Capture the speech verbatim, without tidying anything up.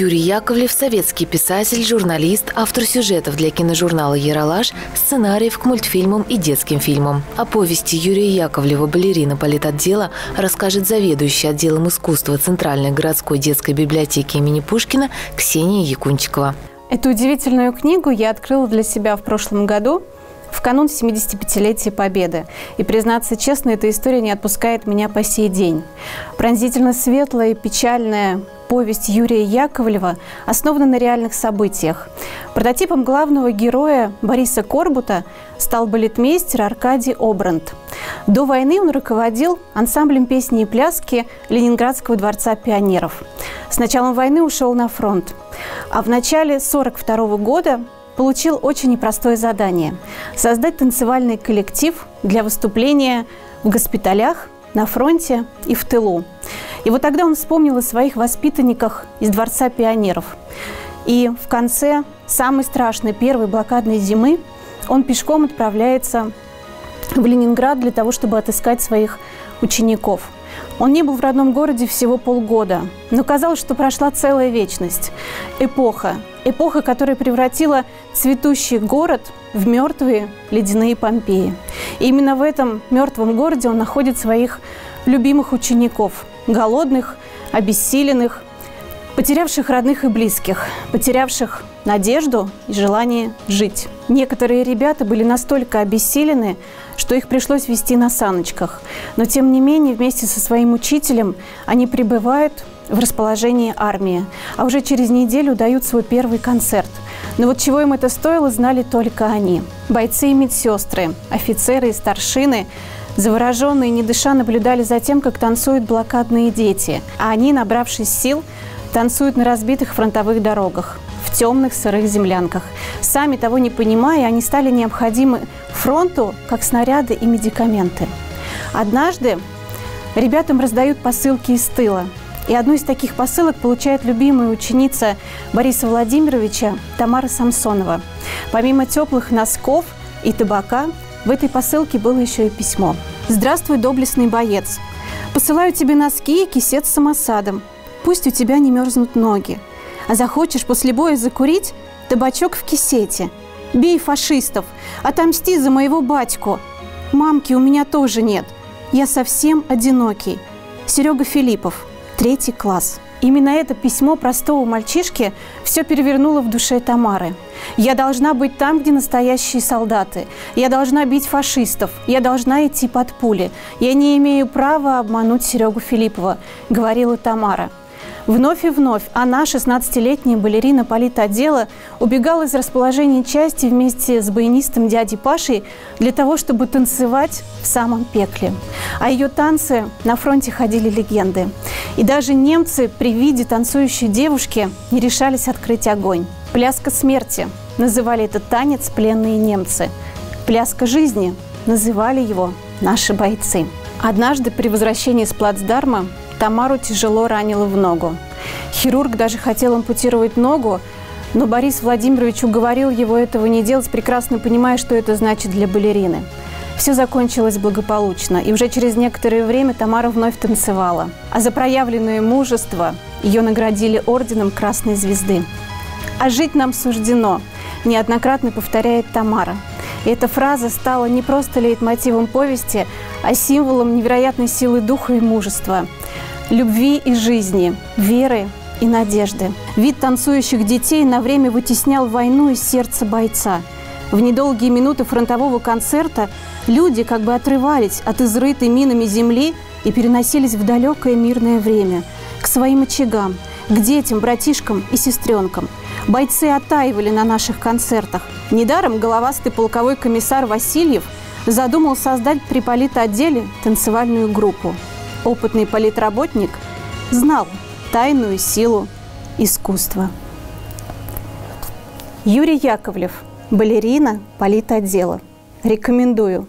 Юрий Яковлев – советский писатель, журналист, автор сюжетов для киножурнала «Ералаш», сценариев к мультфильмам и детским фильмам. О повести Юрия Яковлева «Балерина политотдела» расскажет заведующая отделом искусства Центральной городской детской библиотеки имени Пушкина Ксения Якунчикова. Эту удивительную книгу я открыла для себя в прошлом году, в канун семидесятипятилетия Победы. И, признаться честно, эта история не отпускает меня по сей день. Пронзительно светлая и печальная повесть Юрия Яковлева основана на реальных событиях. Прототипом главного героя Бориса Корбута стал балетмейстер Аркадий Обранд. До войны он руководил ансамблем песни и пляски Ленинградского дворца пионеров. С началом войны ушел на фронт. А в начале тысяча девятьсот сорок второго года получил очень непростое задание – создать танцевальный коллектив для выступления в госпиталях, на фронте и в тылу. И вот тогда он вспомнил о своих воспитанниках из Дворца пионеров. И в конце самой страшной первой блокадной зимы он пешком отправляется в Ленинград для того, чтобы отыскать своих учеников. Он не был в родном городе всего полгода, но казалось, что прошла целая вечность. Эпоха. Эпоха, которая превратила цветущий город в мертвые ледяные Помпеи. И именно в этом мертвом городе он находит своих любимых учеников. Голодных, обессиленных, потерявших родных и близких, потерявших надежду и желание жить. Некоторые ребята были настолько обессилены, что их пришлось везти на саночках. Но, тем не менее, вместе со своим учителем они прибывают в расположении армии, а уже через неделю дают свой первый концерт. Но вот чего им это стоило, знали только они. Бойцы и медсестры, офицеры и старшины, завороженные, не дыша, наблюдали за тем, как танцуют блокадные дети, а они, набравшись сил, танцуют на разбитых фронтовых дорогах, в темных сырых землянках. Сами того не понимая, они стали необходимы фронту, как снаряды и медикаменты. Однажды ребятам раздают посылки из тыла. И одну из таких посылок получает любимая ученица Бориса Владимировича Тамара Самсонова. Помимо теплых носков и табака, в этой посылке было еще и письмо. «Здравствуй, доблестный боец! Посылаю тебе носки и кисет с самосадом. Пусть у тебя не мерзнут ноги. А захочешь после боя закурить – табачок в кисете. Бей фашистов, отомсти за моего батьку. Мамки у меня тоже нет. Я совсем одинокий. Серега Филиппов, третий класс». Именно это письмо простого мальчишки все перевернуло в душе Тамары. «Я должна быть там, где настоящие солдаты. Я должна бить фашистов. Я должна идти под пули. Я не имею права обмануть Серегу Филиппова», – говорила Тамара. Вновь и вновь она, шестнадцатилетняя балерина политотдела, убегала из расположения части вместе с баянистом дядей Пашей для того, чтобы танцевать в самом пекле. А ее танцы на фронте ходили легенды. И даже немцы при виде танцующей девушки не решались открыть огонь. «Пляска смерти» называли этот танец пленные немцы. «Пляска жизни» называли его наши бойцы. Однажды при возвращении с плацдарма Тамару тяжело ранило в ногу. Хирург даже хотел ампутировать ногу, но Борис Владимирович уговорил его этого не делать, прекрасно понимая, что это значит для балерины. Все закончилось благополучно, и уже через некоторое время Тамара вновь танцевала. А за проявленное мужество ее наградили орденом Красной Звезды. «А жить нам суждено», – неоднократно повторяет Тамара. И эта фраза стала не просто лейтмотивом повести, а символом невероятной силы духа и мужества, любви и жизни, веры и надежды. Вид танцующих детей на время вытеснял войну из сердца бойца. В недолгие минуты фронтового концерта люди как бы отрывались от изрытой минами земли и переносились в далекое мирное время, к своим очагам, к детям, братишкам и сестренкам. Бойцы оттаивали на наших концертах. Недаром головастый полковой комиссар Васильев задумал создать при политотделе танцевальную группу. Опытный политработник знал тайную силу искусства. Юрий Яковлев, балерина политотдела. Рекомендую.